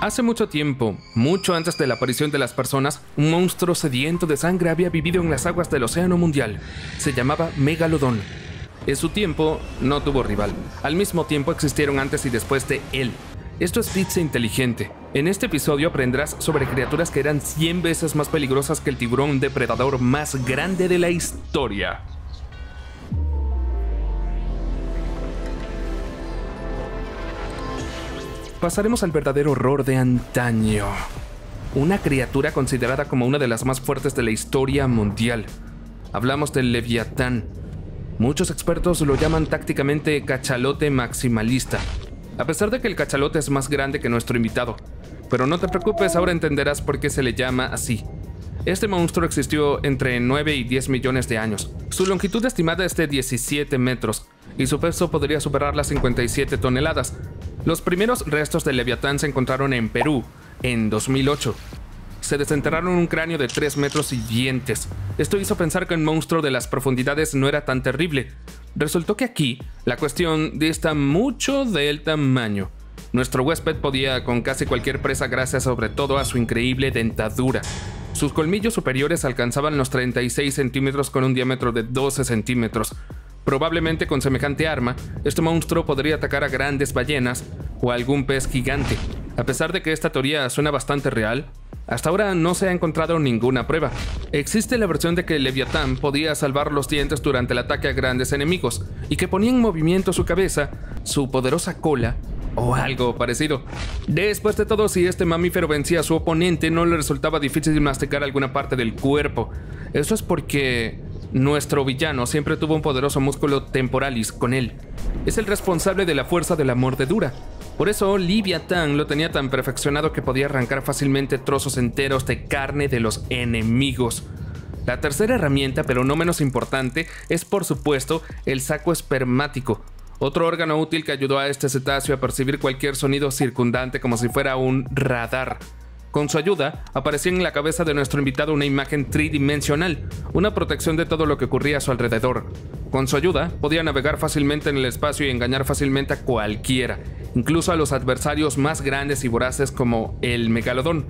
Hace mucho tiempo, mucho antes de la aparición de las personas, un monstruo sediento de sangre había vivido en las aguas del océano mundial. Se llamaba Megalodón. En su tiempo, no tuvo rival. Al mismo tiempo existieron antes y después de él. Esto es Pizza Inteligente. En este episodio aprenderás sobre criaturas que eran 100 veces más peligrosas que el tiburón depredador más grande de la historia. Pasaremos al verdadero horror de antaño. Una criatura considerada como una de las más fuertes de la historia mundial. Hablamos del Leviatán. Muchos expertos lo llaman tácticamente cachalote maximalista. A pesar de que el cachalote es más grande que nuestro invitado. Pero no te preocupes, ahora entenderás por qué se le llama así. Este monstruo existió entre 9 y 10 millones de años. Su longitud estimada es de 17 metros. Y su peso podría superar las 57 toneladas. Los primeros restos del Leviatán se encontraron en Perú, en 2008. Se desenterraron un cráneo de 3 metros y dientes. Esto hizo pensar que el monstruo de las profundidades no era tan terrible. Resultó que aquí, la cuestión dista mucho del tamaño. Nuestro huésped podía con casi cualquier presa gracias sobre todo a su increíble dentadura. Sus colmillos superiores alcanzaban los 36 centímetros con un diámetro de 12 centímetros. Probablemente con semejante arma, este monstruo podría atacar a grandes ballenas o a algún pez gigante. A pesar de que esta teoría suena bastante real, hasta ahora no se ha encontrado ninguna prueba. Existe la versión de que el Leviatán podía salvar los dientes durante el ataque a grandes enemigos y que ponía en movimiento su cabeza, su poderosa cola o algo parecido. Después de todo, si este mamífero vencía a su oponente, no le resultaba difícil masticar alguna parte del cuerpo. Eso es porque nuestro villano siempre tuvo un poderoso músculo temporalis con él. Es el responsable de la fuerza de la mordedura. Por eso Leviatán lo tenía tan perfeccionado que podía arrancar fácilmente trozos enteros de carne de los enemigos. La tercera herramienta, pero no menos importante, es por supuesto el saco espermático. Otro órgano útil que ayudó a este cetáceo a percibir cualquier sonido circundante como si fuera un radar. Con su ayuda, aparecía en la cabeza de nuestro invitado una imagen tridimensional, una protección de todo lo que ocurría a su alrededor. Con su ayuda, podía navegar fácilmente en el espacio y engañar fácilmente a cualquiera, incluso a los adversarios más grandes y voraces como el Megalodón.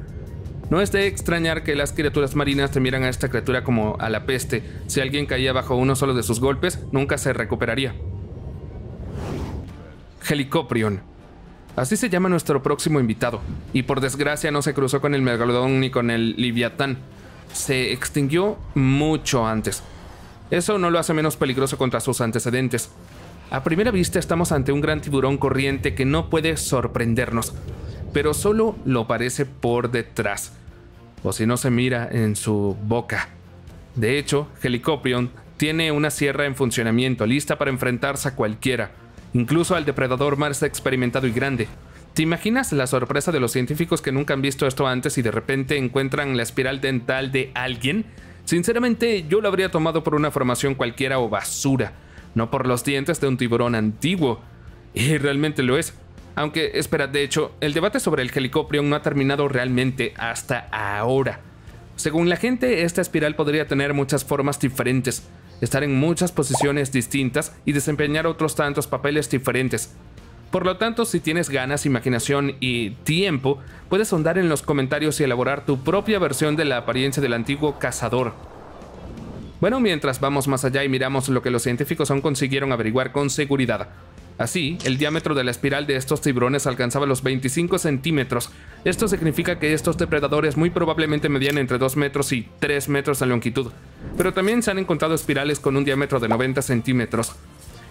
No es de extrañar que las criaturas marinas temieran a esta criatura como a la peste. Si alguien caía bajo uno solo de sus golpes, nunca se recuperaría. Helicoprion. Así se llama nuestro próximo invitado, y por desgracia no se cruzó con el Megalodón ni con el Leviatán. Se extinguió mucho antes. Eso no lo hace menos peligroso contra sus antecedentes. A primera vista estamos ante un gran tiburón corriente que no puede sorprendernos, pero solo lo parece por detrás, o si no se mira en su boca. De hecho, Helicoprion tiene una sierra en funcionamiento, lista para enfrentarse a cualquiera. Incluso al depredador más experimentado y grande. ¿Te imaginas la sorpresa de los científicos que nunca han visto esto antes y de repente encuentran la espiral dental de alguien? Sinceramente, yo lo habría tomado por una formación cualquiera o basura, no por los dientes de un tiburón antiguo. Y realmente lo es. Aunque, espera, de hecho, el debate sobre el Helicoprion no ha terminado realmente hasta ahora. Según la gente, esta espiral podría tener muchas formas diferentes, estar en muchas posiciones distintas y desempeñar otros tantos papeles diferentes. Por lo tanto, si tienes ganas, imaginación y tiempo, puedes ahondar en los comentarios y elaborar tu propia versión de la apariencia del antiguo cazador. Bueno, mientras vamos más allá y miramos lo que los científicos aún consiguieron averiguar con seguridad. Así, el diámetro de la espiral de estos tiburones alcanzaba los 25 centímetros. Esto significa que estos depredadores muy probablemente medían entre 2 metros y 3 metros de longitud, pero también se han encontrado espirales con un diámetro de 90 centímetros.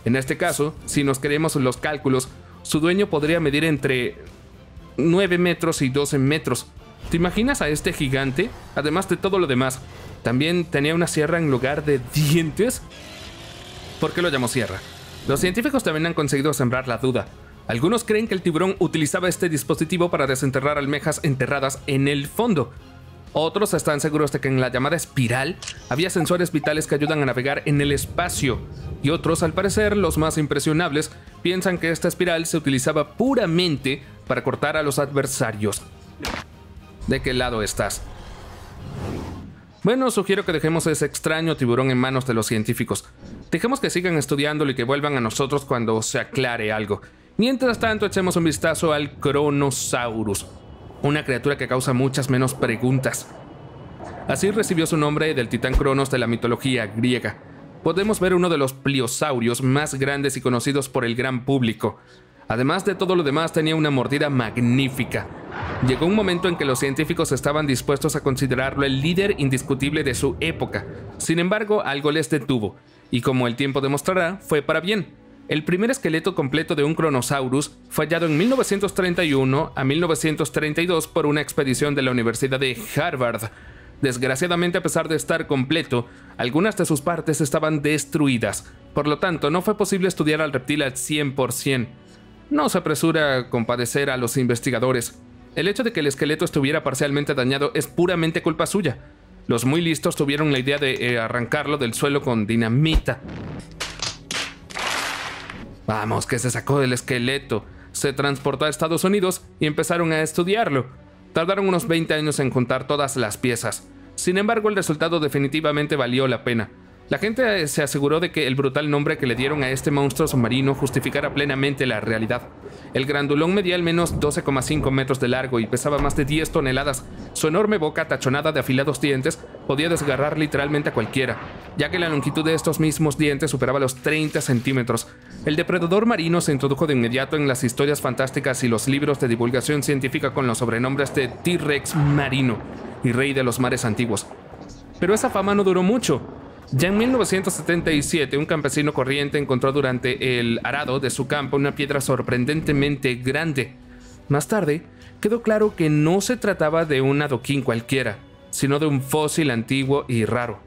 En este caso, si nos creemos los cálculos, su dueño podría medir entre 9 metros y 12 metros. ¿Te imaginas a este gigante? Además de todo lo demás, ¿también tenía una sierra en lugar de dientes? ¿Por qué lo llamo sierra? Los científicos también han conseguido sembrar la duda. Algunos creen que el tiburón utilizaba este dispositivo para desenterrar almejas enterradas en el fondo. Otros están seguros de que en la llamada espiral había sensores vitales que ayudan a navegar en el espacio. Y otros, al parecer, los más impresionables, piensan que esta espiral se utilizaba puramente para cortar a los adversarios. ¿De qué lado estás? Bueno, sugiero que dejemos ese extraño tiburón en manos de los científicos. Dejemos que sigan estudiándolo y que vuelvan a nosotros cuando se aclare algo. Mientras tanto, echemos un vistazo al Kronosaurus. una criatura que causa muchas menos preguntas. Así recibió su nombre del titán Cronos de la mitología griega. Podemos ver uno de los pliosaurios más grandes y conocidos por el gran público. Además de todo lo demás, tenía una mordida magnífica. Llegó un momento en que los científicos estaban dispuestos a considerarlo el líder indiscutible de su época. Sin embargo, algo les detuvo, y como el tiempo demostrará, fue para bien. El primer esqueleto completo de un Kronosaurus fue hallado en 1931 a 1932 por una expedición de la Universidad de Harvard. Desgraciadamente, a pesar de estar completo, algunas de sus partes estaban destruidas, por lo tanto no fue posible estudiar al reptil al 100%. No se apresura a compadecer a los investigadores. El hecho de que el esqueleto estuviera parcialmente dañado es puramente culpa suya. Los muy listos tuvieron la idea de arrancarlo del suelo con dinamita. Vamos, que se sacó del esqueleto. Se transportó a Estados Unidos y empezaron a estudiarlo. Tardaron unos 20 años en juntar todas las piezas. Sin embargo, el resultado definitivamente valió la pena. La gente se aseguró de que el brutal nombre que le dieron a este monstruo submarino justificara plenamente la realidad. El grandulón medía al menos 12,5 metros de largo y pesaba más de 10 toneladas. Su enorme boca, tachonada de afilados dientes, podía desgarrar literalmente a cualquiera, ya que la longitud de estos mismos dientes superaba los 30 centímetros. El depredador marino se introdujo de inmediato en las historias fantásticas y los libros de divulgación científica con los sobrenombres de T-Rex marino y rey de los mares antiguos. Pero esa fama no duró mucho. Ya en 1977, un campesino corriente encontró durante el arado de su campo una piedra sorprendentemente grande. Más tarde, quedó claro que no se trataba de un adoquín cualquiera, sino de un fósil antiguo y raro.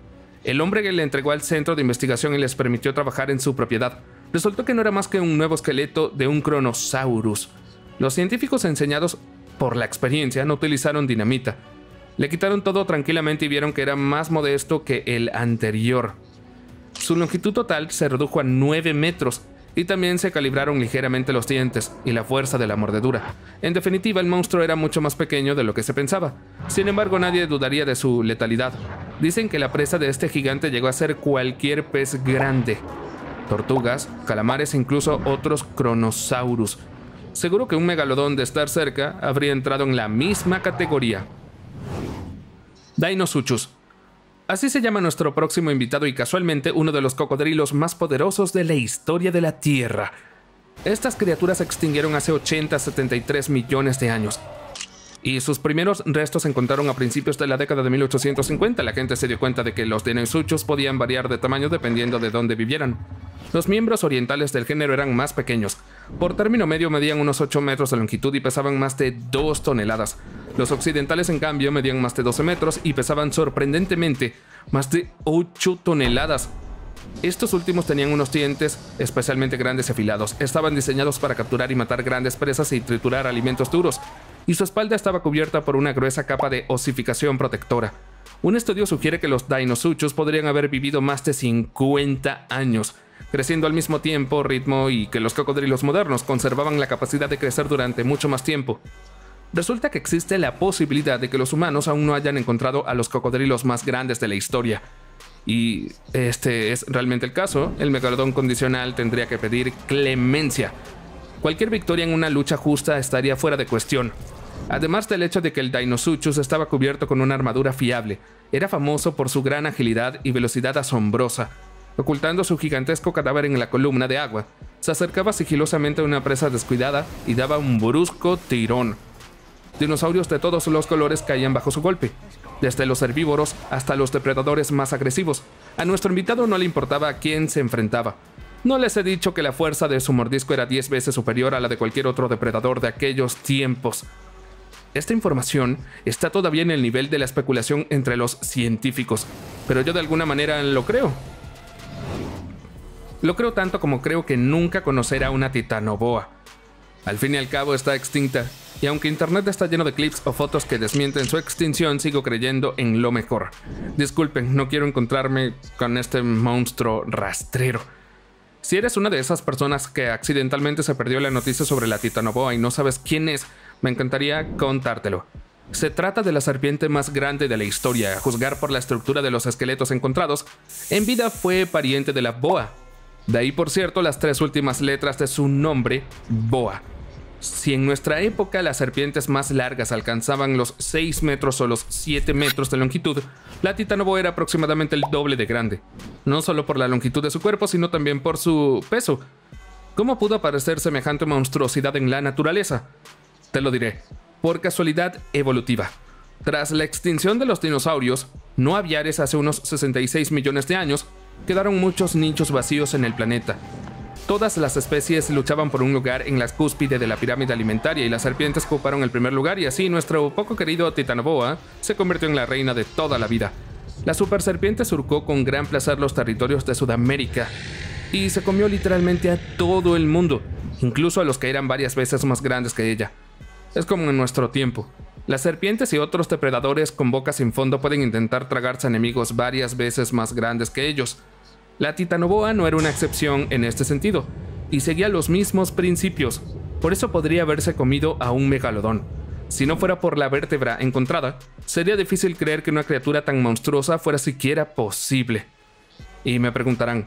El hombre que le entregó al centro de investigación y les permitió trabajar en su propiedad, resultó que no era más que un nuevo esqueleto de un Kronosaurus. Los científicos, enseñados por la experiencia, no utilizaron dinamita. Le quitaron todo tranquilamente y vieron que era más modesto que el anterior. Su longitud total se redujo a 9 metros y también se calibraron ligeramente los dientes y la fuerza de la mordedura. En definitiva, el monstruo era mucho más pequeño de lo que se pensaba. Sin embargo, nadie dudaría de su letalidad. Dicen que la presa de este gigante llegó a ser cualquier pez grande. Tortugas, calamares e incluso otros Kronosaurus. Seguro que un megalodón, de estar cerca, habría entrado en la misma categoría. Deinosuchus. Así se llama nuestro próximo invitado y casualmente uno de los cocodrilos más poderosos de la historia de la Tierra. Estas criaturas se extinguieron hace 73 millones de años y sus primeros restos se encontraron a principios de la década de 1850. La gente se dio cuenta de que los Deinosuchus podían variar de tamaño dependiendo de dónde vivieran. Los miembros orientales del género eran más pequeños. Por término medio medían unos 8 metros de longitud y pesaban más de 2 toneladas. Los occidentales, en cambio, medían más de 12 metros y pesaban sorprendentemente más de 8 toneladas. Estos últimos tenían unos dientes especialmente grandes y afilados. Estaban diseñados para capturar y matar grandes presas y triturar alimentos duros. Y su espalda estaba cubierta por una gruesa capa de osificación protectora. Un estudio sugiere que los Deinosuchus podrían haber vivido más de 50 años. Creciendo al mismo tiempo, ritmo y que los cocodrilos modernos conservaban la capacidad de crecer durante mucho más tiempo. Resulta que existe la posibilidad de que los humanos aún no hayan encontrado a los cocodrilos más grandes de la historia. Y este es realmente el caso. El megalodón condicional tendría que pedir clemencia. Cualquier victoria en una lucha justa estaría fuera de cuestión. Además del hecho de que el Deinosuchus estaba cubierto con una armadura fiable, era famoso por su gran agilidad y velocidad asombrosa. Ocultando su gigantesco cadáver en la columna de agua, se acercaba sigilosamente a una presa descuidada y daba un brusco tirón. Dinosaurios de todos los colores caían bajo su golpe, desde los herbívoros hasta los depredadores más agresivos. A nuestro invitado no le importaba a quién se enfrentaba. No les he dicho que la fuerza de su mordisco era 10 veces superior a la de cualquier otro depredador de aquellos tiempos. Esta información está todavía en el nivel de la especulación entre los científicos, pero yo de alguna manera lo creo. Lo creo tanto como creo que nunca conocerá una Titanoboa. Al fin y al cabo está extinta, y aunque internet está lleno de clips o fotos que desmienten su extinción, sigo creyendo en lo mejor. Disculpen, no quiero encontrarme con este monstruo rastrero. Si eres una de esas personas que accidentalmente se perdió la noticia sobre la Titanoboa y no sabes quién es, me encantaría contártelo. Se trata de la serpiente más grande de la historia. A juzgar por la estructura de los esqueletos encontrados, en vida fue pariente de la boa. De ahí, por cierto, las tres últimas letras de su nombre, Boa. Si en nuestra época las serpientes más largas alcanzaban los 6 metros o los 7 metros de longitud, la Titanoboa era aproximadamente el doble de grande, no solo por la longitud de su cuerpo, sino también por su peso. ¿Cómo pudo aparecer semejante monstruosidad en la naturaleza? Te lo diré, por casualidad evolutiva. Tras la extinción de los dinosaurios, no aviares hace unos 66 millones de años, quedaron muchos nichos vacíos en el planeta. Todas las especies luchaban por un lugar en la cúspide de la pirámide alimentaria y las serpientes ocuparon el primer lugar y así nuestro poco querido Titanoboa se convirtió en la reina de toda la vida. La superserpiente surcó con gran placer los territorios de Sudamérica y se comió literalmente a todo el mundo, incluso a los que eran varias veces más grandes que ella. Es como en nuestro tiempo. Las serpientes y otros depredadores con boca sin fondo pueden intentar tragarse enemigos varias veces más grandes que ellos. La Titanoboa no era una excepción en este sentido, y seguía los mismos principios, por eso podría haberse comido a un megalodón. Si no fuera por la vértebra encontrada, sería difícil creer que una criatura tan monstruosa fuera siquiera posible. Y me preguntarán,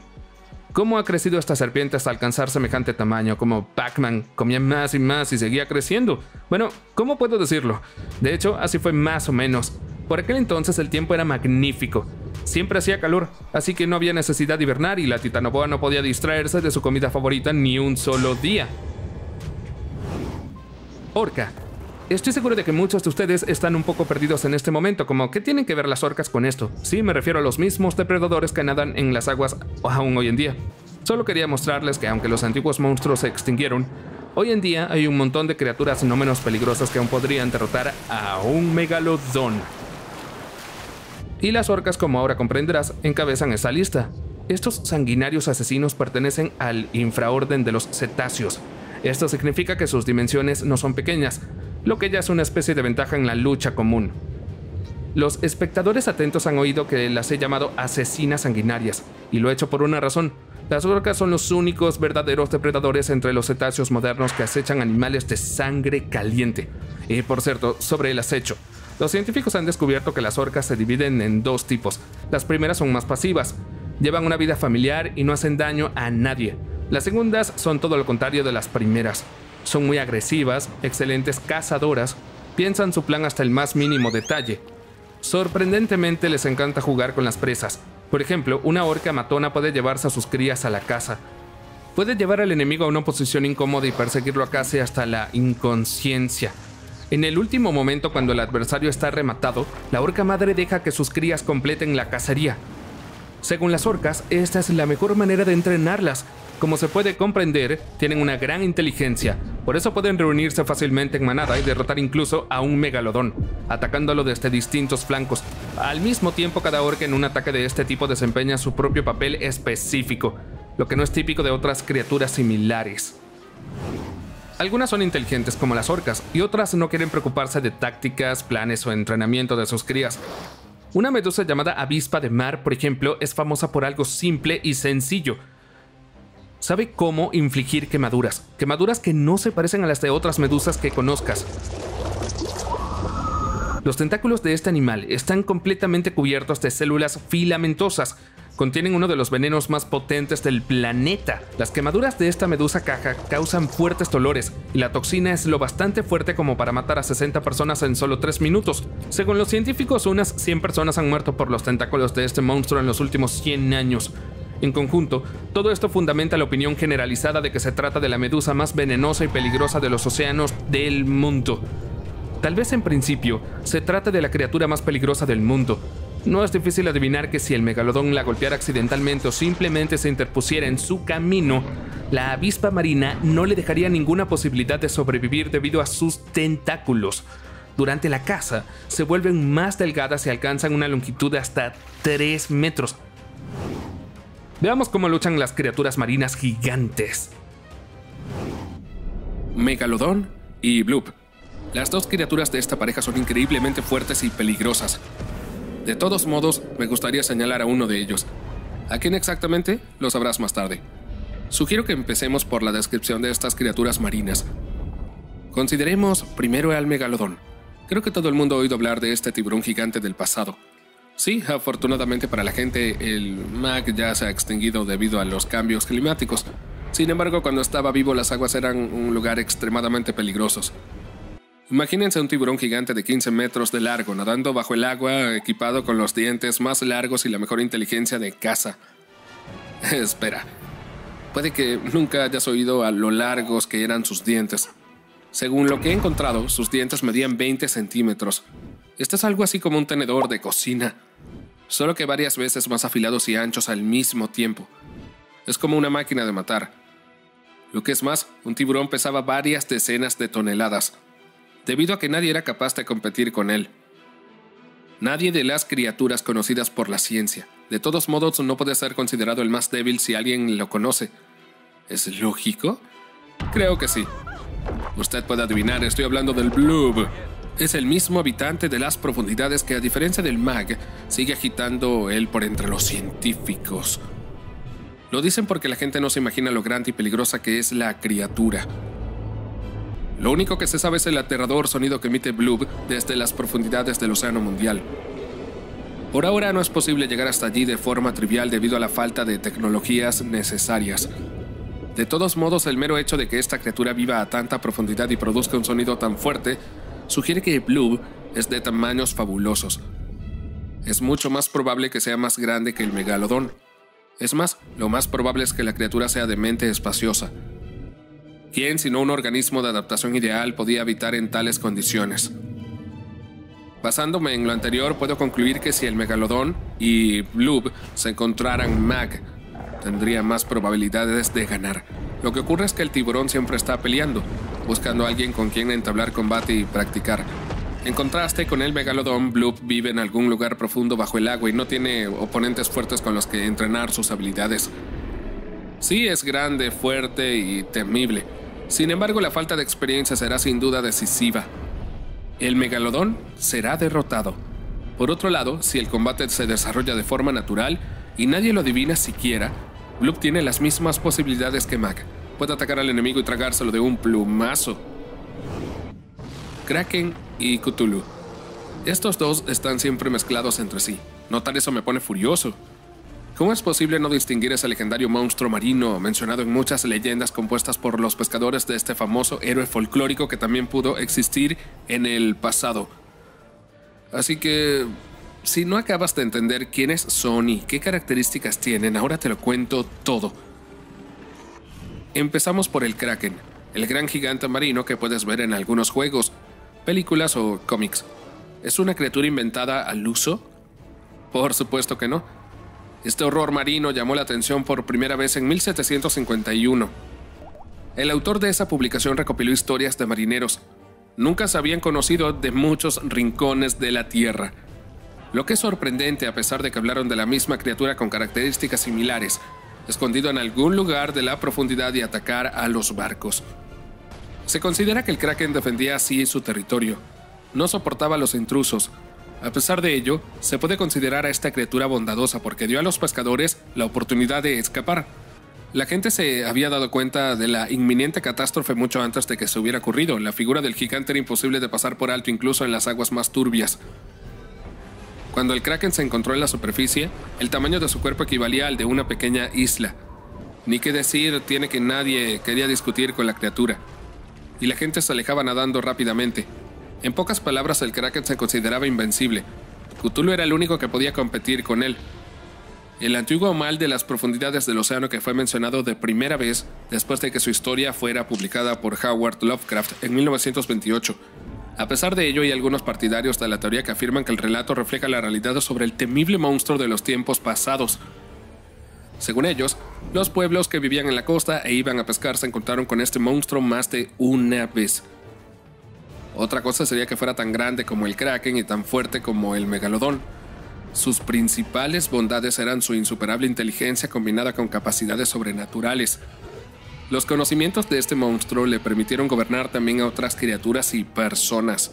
¿cómo ha crecido esta serpiente hasta alcanzar semejante tamaño? Como Pac-Man, comía más y más y seguía creciendo. Bueno, ¿cómo puedo decirlo? De hecho, así fue más o menos. Por aquel entonces el tiempo era magnífico. Siempre hacía calor, así que no había necesidad de hibernar y la Titanoboa no podía distraerse de su comida favorita ni un solo día. Orca. Estoy seguro de que muchos de ustedes están un poco perdidos en este momento, como ¿qué tienen que ver las orcas con esto? Sí, me refiero a los mismos depredadores que nadan en las aguas aún hoy en día. Solo quería mostrarles que aunque los antiguos monstruos se extinguieron, hoy en día hay un montón de criaturas no menos peligrosas que aún podrían derrotar a un megalodón. Y las orcas, como ahora comprenderás, encabezan esa lista. Estos sanguinarios asesinos pertenecen al infraorden de los cetáceos. Esto significa que sus dimensiones no son pequeñas, lo que ya es una especie de ventaja en la lucha común. Los espectadores atentos han oído que las he llamado asesinas sanguinarias, y lo he hecho por una razón. Las orcas son los únicos verdaderos depredadores entre los cetáceos modernos que acechan animales de sangre caliente. Y por cierto, sobre el acecho. Los científicos han descubierto que las orcas se dividen en dos tipos. Las primeras son más pasivas, llevan una vida familiar y no hacen daño a nadie. Las segundas son todo lo contrario de las primeras. Son muy agresivas, excelentes cazadoras, piensan su plan hasta el más mínimo detalle. Sorprendentemente les encanta jugar con las presas. Por ejemplo, una orca matona puede llevarse a sus crías a la caza. Puede llevar al enemigo a una posición incómoda y perseguirlo a casi hasta la inconsciencia. En el último momento, cuando el adversario está rematado, la orca madre deja que sus crías completen la cacería. Según las orcas, esta es la mejor manera de entrenarlas. Como se puede comprender, tienen una gran inteligencia. Por eso pueden reunirse fácilmente en manada y derrotar incluso a un megalodón, atacándolo desde distintos flancos. Al mismo tiempo, cada orca en un ataque de este tipo desempeña su propio papel específico, lo que no es típico de otras criaturas similares. Algunas son inteligentes como las orcas y otras no quieren preocuparse de tácticas, planes o entrenamiento de sus crías. Una medusa llamada avispa de mar, por ejemplo, es famosa por algo simple y sencillo. Sabe cómo infligir quemaduras, quemaduras que no se parecen a las de otras medusas que conozcas. Los tentáculos de este animal están completamente cubiertos de células filamentosas. Contienen uno de los venenos más potentes del planeta. Las quemaduras de esta medusa caja causan fuertes dolores y la toxina es lo bastante fuerte como para matar a 60 personas en solo 3 minutos. Según los científicos, unas 100 personas han muerto por los tentáculos de este monstruo en los últimos 100 años. En conjunto, todo esto fundamenta la opinión generalizada de que se trata de la medusa más venenosa y peligrosa de los océanos del mundo. Tal vez en principio se trate de la criatura más peligrosa del mundo. No es difícil adivinar que si el megalodón la golpeara accidentalmente o simplemente se interpusiera en su camino, la avispa marina no le dejaría ninguna posibilidad de sobrevivir debido a sus tentáculos. Durante la caza, se vuelven más delgadas y alcanzan una longitud de hasta 3 metros. Veamos cómo luchan las criaturas marinas gigantes. Megalodón y Bloop. Las dos criaturas de esta pareja son increíblemente fuertes y peligrosas. De todos modos, me gustaría señalar a uno de ellos. ¿A quién exactamente? Lo sabrás más tarde. Sugiero que empecemos por la descripción de estas criaturas marinas. Consideremos primero al megalodón. Creo que todo el mundo ha oído hablar de este tiburón gigante del pasado. Sí, afortunadamente para la gente, el Mag ya se ha extinguido debido a los cambios climáticos. Sin embargo, cuando estaba vivo, las aguas eran un lugar extremadamente peligroso. Imagínense un tiburón gigante de 15 metros de largo, nadando bajo el agua, equipado con los dientes más largos y la mejor inteligencia de caza. Espera, puede que nunca hayas oído a lo largos que eran sus dientes. Según lo que he encontrado, sus dientes medían 20 centímetros. Esto es algo así como un tenedor de cocina, solo que varias veces más afilados y anchos al mismo tiempo. Es como una máquina de matar. Lo que es más, un tiburón pesaba varias decenas de toneladas, debido a que nadie era capaz de competir con él. Nadie de las criaturas conocidas por la ciencia. De todos modos, no puede ser considerado el más débil si alguien lo conoce. ¿Es lógico? Creo que sí. Usted puede adivinar, estoy hablando del Bloop. Es el mismo habitante de las profundidades que, a diferencia del Mag, sigue agitando él por entre los científicos. Lo dicen porque la gente no se imagina lo grande y peligrosa que es la criatura. Lo único que se sabe es el aterrador sonido que emite Bloop desde las profundidades del océano mundial. Por ahora no es posible llegar hasta allí de forma trivial debido a la falta de tecnologías necesarias. De todos modos, el mero hecho de que esta criatura viva a tanta profundidad y produzca un sonido tan fuerte sugiere que Bloop es de tamaños fabulosos. Es mucho más probable que sea más grande que el megalodón. Es más, lo más probable es que la criatura sea de mente espaciosa. ¿Quién, sino un organismo de adaptación ideal, podía habitar en tales condiciones? Basándome en lo anterior, puedo concluir que si el megalodón y Bloop se encontraran, Mag tendría más probabilidades de ganar. Lo que ocurre es que el tiburón siempre está peleando, buscando a alguien con quien entablar combate y practicar. En contraste con el megalodón, Bloop vive en algún lugar profundo bajo el agua y no tiene oponentes fuertes con los que entrenar sus habilidades. Sí es grande, fuerte y temible. Sin embargo, la falta de experiencia será sin duda decisiva. El megalodón será derrotado. Por otro lado, si el combate se desarrolla de forma natural y nadie lo adivina siquiera, Bloop tiene las mismas posibilidades que Mag. Puede atacar al enemigo y tragárselo de un plumazo. Kraken y Cthulhu. Estos dos están siempre mezclados entre sí. Notar eso me pone furioso. ¿Cómo es posible no distinguir ese legendario monstruo marino mencionado en muchas leyendas compuestas por los pescadores de este famoso héroe folclórico que también pudo existir en el pasado? Así que, si no acabas de entender quiénes son y qué características tienen, ahora te lo cuento todo. Empezamos por el Kraken, el gran gigante marino que puedes ver en algunos juegos, películas o cómics. ¿Es una criatura inventada al uso? Por supuesto que no. Este horror marino llamó la atención por primera vez en 1751. El autor de esa publicación recopiló historias de marineros. Nunca se habían conocido de muchos rincones de la Tierra. Lo que es sorprendente, a pesar de que hablaron de la misma criatura con características similares, escondido en algún lugar de la profundidad y atacar a los barcos. Se considera que el Kraken defendía así su territorio. No soportaba a los intrusos. A pesar de ello, se puede considerar a esta criatura bondadosa porque dio a los pescadores la oportunidad de escapar. La gente se había dado cuenta de la inminente catástrofe mucho antes de que se hubiera ocurrido. La figura del gigante era imposible de pasar por alto incluso en las aguas más turbias. Cuando el Kraken se encontró en la superficie, el tamaño de su cuerpo equivalía al de una pequeña isla. Ni qué decir tiene que nadie quería discutir con la criatura. Y la gente se alejaba nadando rápidamente. En pocas palabras, el Kraken se consideraba invencible. Cthulhu era el único que podía competir con él. El antiguo mal de las profundidades del océano que fue mencionado de primera vez después de que su historia fuera publicada por Howard Lovecraft en 1928. A pesar de ello, hay algunos partidarios de la teoría que afirman que el relato refleja la realidad sobre el temible monstruo de los tiempos pasados. Según ellos, los pueblos que vivían en la costa e iban a pescar se encontraron con este monstruo más de una vez. Otra cosa sería que fuera tan grande como el Kraken y tan fuerte como el megalodón. Sus principales bondades eran su insuperable inteligencia combinada con capacidades sobrenaturales. Los conocimientos de este monstruo le permitieron gobernar también a otras criaturas y personas.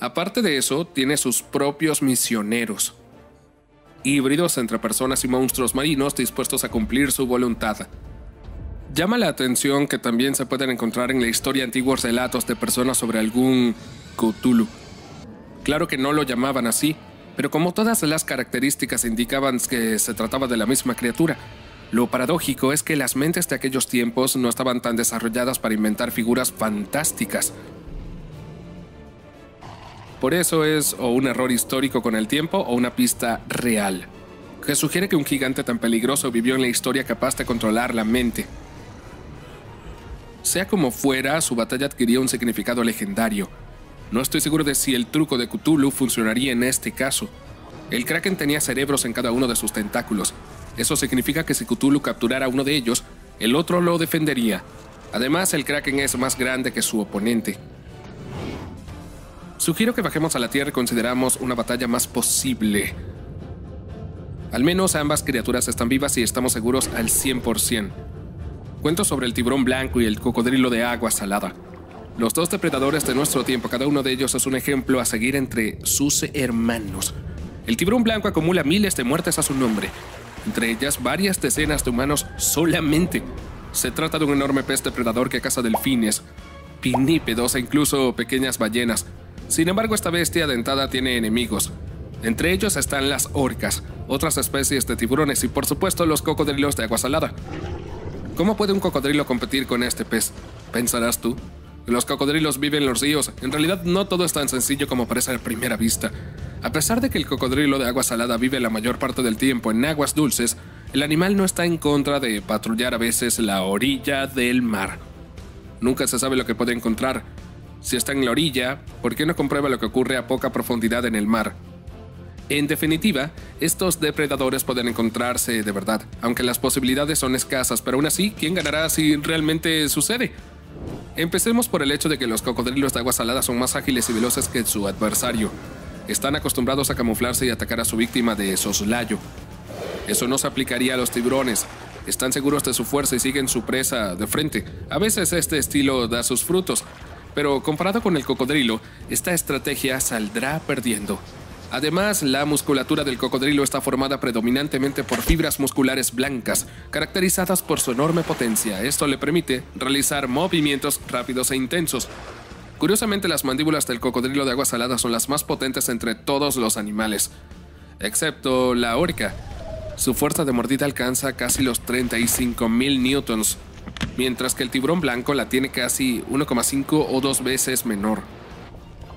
Aparte de eso, tiene sus propios misioneros, híbridos entre personas y monstruos marinos dispuestos a cumplir su voluntad. Llama la atención que también se pueden encontrar en la historia antiguos relatos de personas sobre algún Cthulhu. Claro que no lo llamaban así, pero como todas las características indicaban que se trataba de la misma criatura, Lo paradójico es que las mentes de aquellos tiempos no estaban tan desarrolladas para inventar figuras fantásticas. Por eso es o un error histórico con el tiempo o una pista real, que sugiere que un gigante tan peligroso vivió en la historia capaz de controlar la mente. Sea como fuera, su batalla adquiría un significado legendario. No estoy seguro de si el truco de Cthulhu funcionaría en este caso. El Kraken tenía cerebros en cada uno de sus tentáculos. Eso significa que si Cthulhu capturara uno de ellos, el otro lo defendería. Además, el Kraken es más grande que su oponente. Sugiero que bajemos a la Tierra y consideramos una batalla más posible. Al menos ambas criaturas están vivas y estamos seguros al 100%. Cuento sobre el tiburón blanco y el cocodrilo de agua salada. Los dos depredadores de nuestro tiempo, cada uno de ellos es un ejemplo a seguir entre sus hermanos. El tiburón blanco acumula miles de muertes a su nombre, entre ellas varias decenas de humanos solamente. Se trata de un enorme pez depredador que caza delfines, pinípedos e incluso pequeñas ballenas. Sin embargo, esta bestia dentada tiene enemigos. Entre ellos están las orcas, otras especies de tiburones y por supuesto los cocodrilos de agua salada. ¿Cómo puede un cocodrilo competir con este pez? Pensarás tú. Los cocodrilos viven en los ríos. En realidad no todo es tan sencillo como parece a primera vista. A pesar de que el cocodrilo de agua salada vive la mayor parte del tiempo en aguas dulces, el animal no está en contra de patrullar a veces la orilla del mar. Nunca se sabe lo que puede encontrar. Si está en la orilla, ¿por qué no comprueba lo que ocurre a poca profundidad en el mar? En definitiva, estos depredadores pueden encontrarse de verdad, aunque las posibilidades son escasas, pero aún así, ¿quién ganará si realmente sucede? Empecemos por el hecho de que los cocodrilos de agua salada son más ágiles y veloces que su adversario. Están acostumbrados a camuflarse y atacar a su víctima de soslayo. Eso no se aplicaría a los tiburones. Están seguros de su fuerza y siguen su presa de frente. A veces este estilo da sus frutos, pero comparado con el cocodrilo, esta estrategia saldrá perdiendo. Además, la musculatura del cocodrilo está formada predominantemente por fibras musculares blancas, caracterizadas por su enorme potencia. Esto le permite realizar movimientos rápidos e intensos. Curiosamente, las mandíbulas del cocodrilo de agua salada son las más potentes entre todos los animales, excepto la orca. Su fuerza de mordida alcanza casi los 35.000 newtons, mientras que el tiburón blanco la tiene casi 1,5 o 2 veces menor.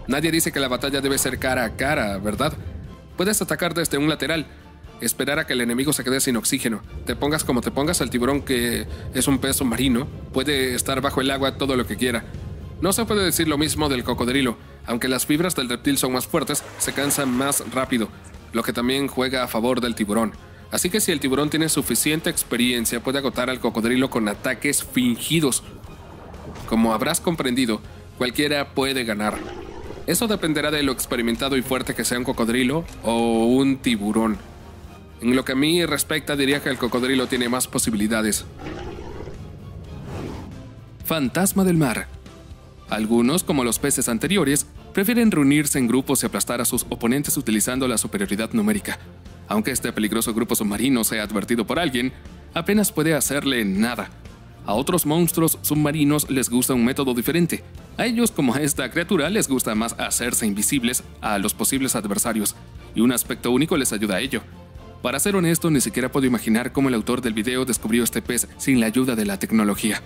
Nadie dice que la batalla debe ser cara a cara, ¿verdad? Puedes atacar desde un lateral, esperar a que el enemigo se quede sin oxígeno. Te pongas como te pongas, el tiburón, que es un pez marino, puede estar bajo el agua todo lo que quiera. No se puede decir lo mismo del cocodrilo. Aunque las fibras del reptil son más fuertes, se cansan más rápido, lo que también juega a favor del tiburón. Así que si el tiburón tiene suficiente experiencia, puede agotar al cocodrilo con ataques fingidos. Como habrás comprendido, cualquiera puede ganar. Eso dependerá de lo experimentado y fuerte que sea un cocodrilo o un tiburón. En lo que a mí respecta, diría que el cocodrilo tiene más posibilidades. Fantasma del mar. Algunos, como los peces anteriores, prefieren reunirse en grupos y aplastar a sus oponentes utilizando la superioridad numérica. Aunque este peligroso grupo submarino sea advertido por alguien, apenas puede hacerle nada. A otros monstruos submarinos les gusta un método diferente. A ellos, como a esta criatura, les gusta más hacerse invisibles a los posibles adversarios, y un aspecto único les ayuda a ello. Para ser honesto, ni siquiera puedo imaginar cómo el autor del video descubrió este pez sin la ayuda de la tecnología.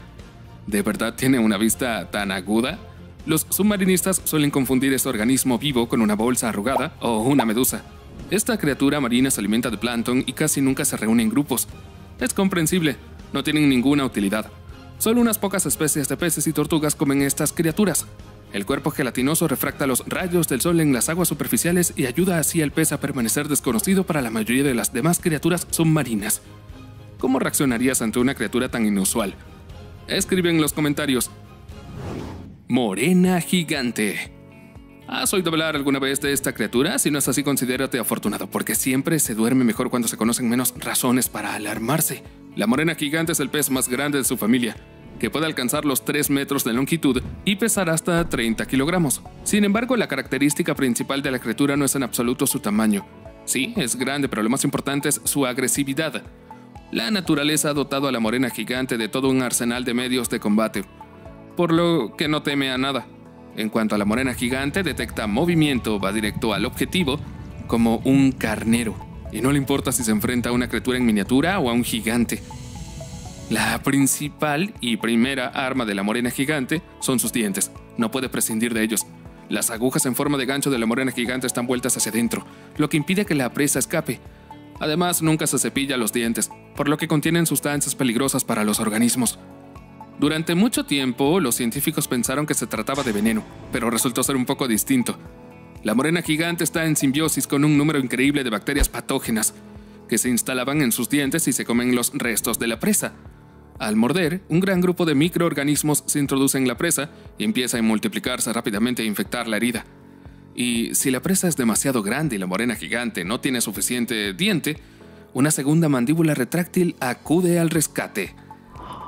¿De verdad tiene una vista tan aguda? Los submarinistas suelen confundir este organismo vivo con una bolsa arrugada o una medusa. Esta criatura marina se alimenta de plancton y casi nunca se reúne en grupos. Es comprensible. No tienen ninguna utilidad. Solo unas pocas especies de peces y tortugas comen estas criaturas. El cuerpo gelatinoso refracta los rayos del sol en las aguas superficiales y ayuda así al pez a permanecer desconocido para la mayoría de las demás criaturas submarinas. ¿Cómo reaccionarías ante una criatura tan inusual? Escribe en los comentarios. Morena gigante. ¿Has oído hablar alguna vez de esta criatura? Si no es así, considérate afortunado, porque siempre se duerme mejor cuando se conocen menos razones para alarmarse. La morena gigante es el pez más grande de su familia, que puede alcanzar los 3 metros de longitud y pesar hasta 30 kilogramos. Sin embargo, la característica principal de la criatura no es en absoluto su tamaño. Sí, es grande, pero lo más importante es su agresividad. La naturaleza ha dotado a la morena gigante de todo un arsenal de medios de combate, por lo que no teme a nada. En cuanto a la morena gigante, detecta movimiento, va directo al objetivo, como un carnero. y no le importa si se enfrenta a una criatura en miniatura o a un gigante. La principal y primera arma de la morena gigante son sus dientes. No puede prescindir de ellos. Las agujas en forma de gancho de la morena gigante están vueltas hacia adentro, lo que impide que la presa escape. Además, nunca se cepilla los dientes, por lo que contienen sustancias peligrosas para los organismos. Durante mucho tiempo, los científicos pensaron que se trataba de veneno, pero resultó ser un poco distinto. La morena gigante está en simbiosis con un número increíble de bacterias patógenas, que se instalaban en sus dientes y se comen los restos de la presa. Al morder, un gran grupo de microorganismos se introduce en la presa y empieza a multiplicarse rápidamente e infectar la herida. Y si la presa es demasiado grande y la morena gigante no tiene suficiente diente, una segunda mandíbula retráctil acude al rescate.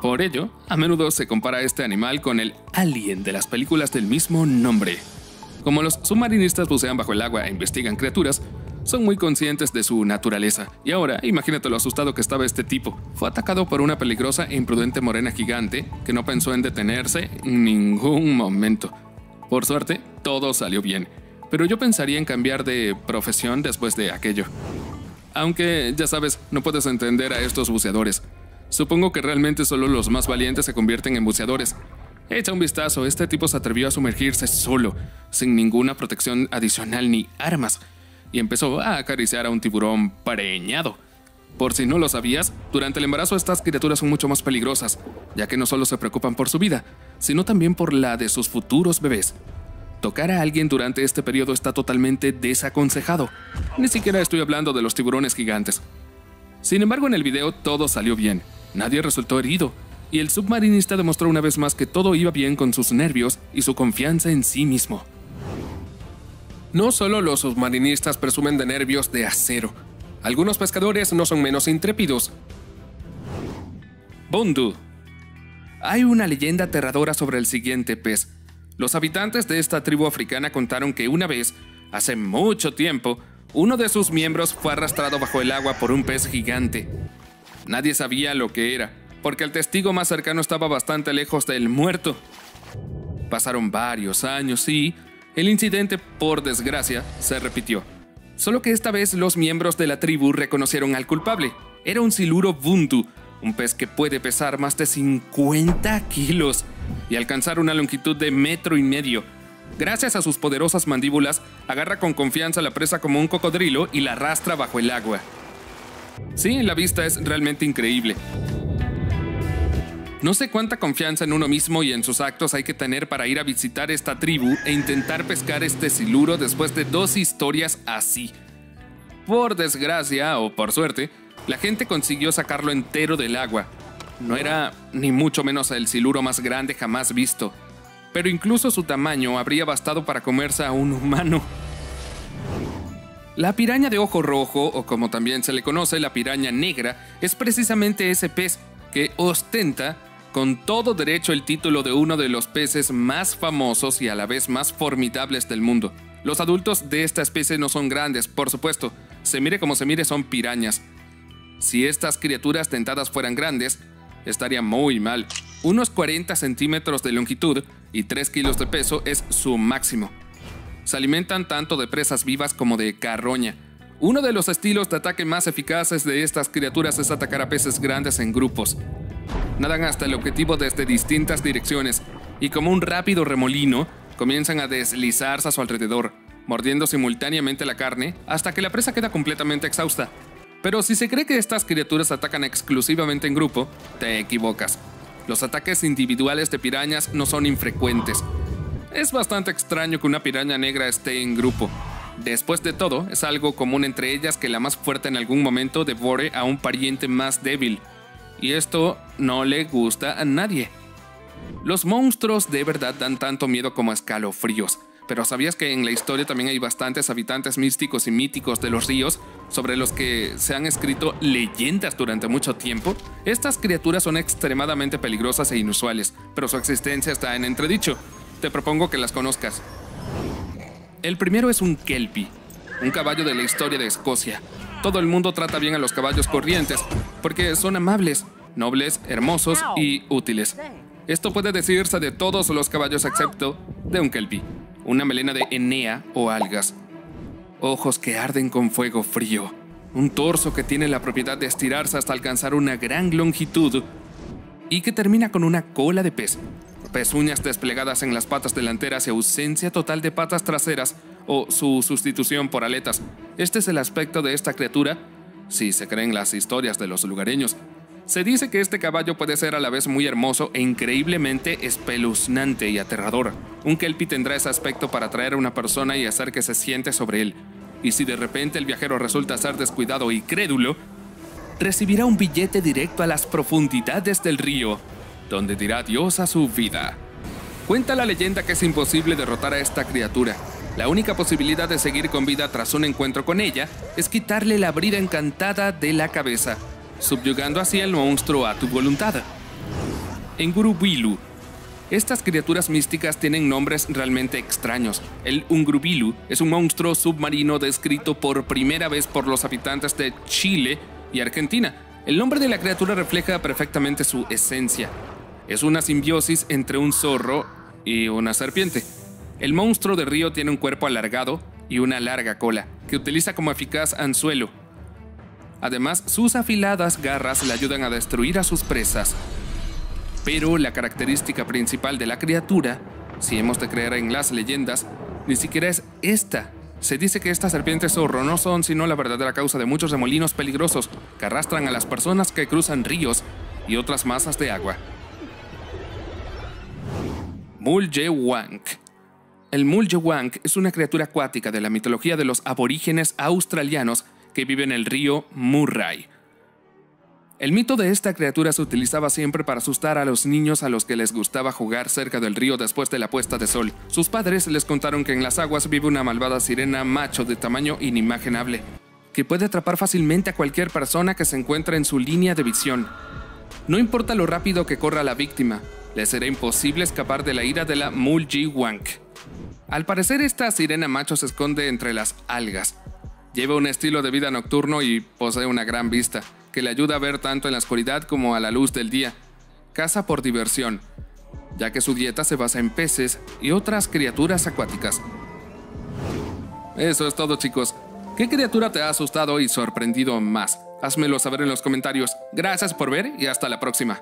Por ello, a menudo se compara a este animal con el alien de las películas del mismo nombre. Como los submarinistas bucean bajo el agua e investigan criaturas, son muy conscientes de su naturaleza. Y ahora, imagínate lo asustado que estaba este tipo. Fue atacado por una peligrosa e imprudente morena gigante que no pensó en detenerse en ningún momento. Por suerte, todo salió bien. Pero yo pensaría en cambiar de profesión después de aquello. Aunque, ya sabes, no puedes entender a estos buceadores. Supongo que realmente solo los más valientes se convierten en buceadores. Echa un vistazo, este tipo se atrevió a sumergirse solo, sin ninguna protección adicional ni armas, y empezó a acariciar a un tiburón preñado. Por si no lo sabías, durante el embarazo estas criaturas son mucho más peligrosas, ya que no solo se preocupan por su vida, sino también por la de sus futuros bebés. Tocar a alguien durante este periodo está totalmente desaconsejado. Ni siquiera estoy hablando de los tiburones gigantes. Sin embargo, en el video todo salió bien. Nadie resultó herido, y el submarinista demostró una vez más que todo iba bien con sus nervios y su confianza en sí mismo. No solo los submarinistas presumen de nervios de acero. Algunos pescadores no son menos intrépidos. Bondu. Hay una leyenda aterradora sobre el siguiente pez. Los habitantes de esta tribu africana contaron que una vez, hace mucho tiempo, uno de sus miembros fue arrastrado bajo el agua por un pez gigante. Nadie sabía lo que era, porque el testigo más cercano estaba bastante lejos del muerto. Pasaron varios años y el incidente, por desgracia, se repitió. Solo que esta vez los miembros de la tribu reconocieron al culpable. Era un siluro bundu, un pez que puede pesar más de 50 kilos y alcanzar una longitud de 1,5 metros. Gracias a sus poderosas mandíbulas, agarra con confianza la presa como un cocodrilo y la arrastra bajo el agua. Sí, la vista es realmente increíble. No sé cuánta confianza en uno mismo y en sus actos hay que tener para ir a visitar esta tribu e intentar pescar este siluro después de dos historias así. Por desgracia o por suerte, la gente consiguió sacarlo entero del agua. No era ni mucho menos el siluro más grande jamás visto, pero incluso su tamaño habría bastado para comerse a un humano. La piraña de ojo rojo, o como también se le conoce, la piraña negra, es precisamente ese pez que ostenta con todo derecho el título de uno de los peces más famosos y a la vez más formidables del mundo. Los adultos de esta especie no son grandes, por supuesto, se mire como se mire son pirañas. Si estas criaturas dentadas fueran grandes, estaría muy mal. Unos 40 centímetros de longitud y 3 kilos de peso es su máximo. Se alimentan tanto de presas vivas como de carroña. Uno de los estilos de ataque más eficaces de estas criaturas es atacar a peces grandes en grupos. Nadan hasta el objetivo desde distintas direcciones y como un rápido remolino comienzan a deslizarse a su alrededor, mordiendo simultáneamente la carne hasta que la presa queda completamente exhausta. Pero si se cree que estas criaturas atacan exclusivamente en grupo, te equivocas. Los ataques individuales de pirañas no son infrecuentes. Es bastante extraño que una piraña negra esté en grupo. Después de todo, es algo común entre ellas que la más fuerte en algún momento devore a un pariente más débil. Y esto no le gusta a nadie. Los monstruos de verdad dan tanto miedo como escalofríos. Pero ¿sabías que en la historia también hay bastantes habitantes místicos y míticos de los ríos sobre los que se han escrito leyendas durante mucho tiempo? Estas criaturas son extremadamente peligrosas e inusuales, pero su existencia está en entredicho. Te propongo que las conozcas. El primero es un Kelpie, un caballo de la historia de Escocia. Todo el mundo trata bien a los caballos corrientes, porque son amables, nobles, hermosos y útiles. Esto puede decirse de todos los caballos excepto de un Kelpie, una melena de Enea o algas. Ojos que arden con fuego frío, un torso que tiene la propiedad de estirarse hasta alcanzar una gran longitud y que termina con una cola de pez, pezuñas desplegadas en las patas delanteras y ausencia total de patas traseras o su sustitución por aletas. Este es el aspecto de esta criatura, si se creen las historias de los lugareños. Se dice que este caballo puede ser a la vez muy hermoso e increíblemente espeluznante y aterrador. Un Kelpie tendrá ese aspecto para atraer a una persona y hacer que se siente sobre él. Y si de repente el viajero resulta ser descuidado y crédulo, recibirá un billete directo a las profundidades del río, donde dirá adiós a su vida. Cuenta la leyenda que es imposible derrotar a esta criatura. La única posibilidad de seguir con vida tras un encuentro con ella es quitarle la brida encantada de la cabeza, subyugando así al monstruo a tu voluntad. Unguruvilu. Estas criaturas místicas tienen nombres realmente extraños. El Unguruvilu es un monstruo submarino descrito por primera vez por los habitantes de Chile y Argentina. El nombre de la criatura refleja perfectamente su esencia. Es una simbiosis entre un zorro y una serpiente. El monstruo de río tiene un cuerpo alargado y una larga cola, que utiliza como eficaz anzuelo. Además, sus afiladas garras le ayudan a destruir a sus presas. Pero la característica principal de la criatura, si hemos de creer en las leyendas, ni siquiera es esta. Se dice que estas serpientes zorro no son sino la verdadera causa de muchos remolinos peligrosos que arrastran a las personas que cruzan ríos y otras masas de agua. Muljewank. El Muljewank es una criatura acuática de la mitología de los aborígenes australianos que vive en el río Murray. El mito de esta criatura se utilizaba siempre para asustar a los niños a los que les gustaba jugar cerca del río después de la puesta de sol. Sus padres les contaron que en las aguas vive una malvada sirena macho de tamaño inimaginable, que puede atrapar fácilmente a cualquier persona que se encuentre en su línea de visión. No importa lo rápido que corra la víctima, le será imposible escapar de la ira de la Muljewank. Al parecer, esta sirena macho se esconde entre las algas. Lleva un estilo de vida nocturno y posee una gran vista, que le ayuda a ver tanto en la oscuridad como a la luz del día. Caza por diversión, ya que su dieta se basa en peces y otras criaturas acuáticas. Eso es todo, chicos. ¿Qué criatura te ha asustado y sorprendido más? Házmelo saber en los comentarios. Gracias por ver y hasta la próxima.